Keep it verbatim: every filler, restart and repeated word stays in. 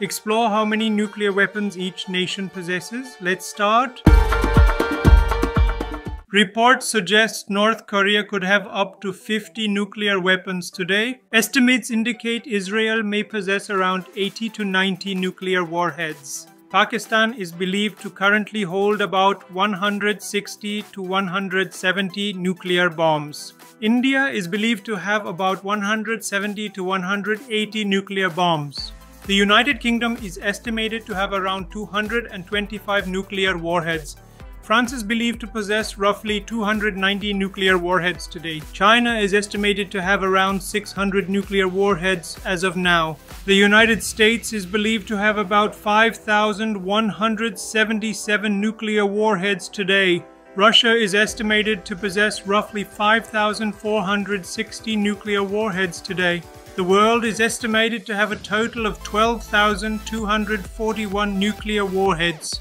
Explore how many nuclear weapons each nation possesses. Let's start. Reports suggest North Korea could have up to fifty nuclear weapons today. Estimates indicate Israel may possess around eighty to ninety nuclear warheads. Pakistan is believed to currently hold about one hundred sixty to one hundred seventy nuclear bombs. India is believed to have about one hundred seventy to one hundred eighty nuclear bombs. The United Kingdom is estimated to have around two hundred twenty-five nuclear warheads. France is believed to possess roughly two hundred ninety nuclear warheads today. China is estimated to have around six hundred nuclear warheads as of now. The United States is believed to have about five thousand one hundred seventy-seven nuclear warheads today. Russia is estimated to possess roughly five thousand four hundred sixty nuclear warheads today. The world is estimated to have a total of twelve thousand two hundred forty-one nuclear warheads.